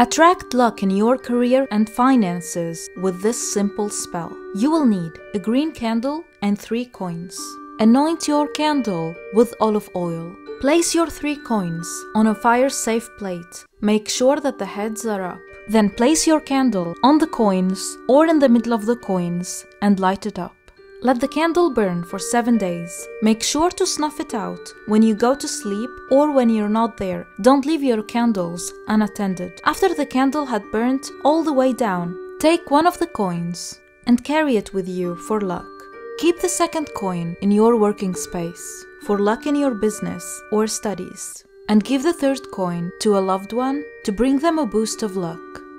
Attract luck in your career and finances with this simple spell. You will need a green candle and 3 coins. Anoint your candle with olive oil. Place your 3 coins on a fire-safe plate. Make sure that the heads are up. Then place your candle on the coins or in the middle of the coins and light it up. Let the candle burn for 7 days. Make sure to snuff it out when you go to sleep or when you're not there. Don't leave your candles unattended. After the candle had burnt all the way down, take one of the coins and carry it with you for luck. Keep the 2nd coin in your working space for luck in your business or studies, and give the 3rd coin to a loved one to bring them a boost of luck.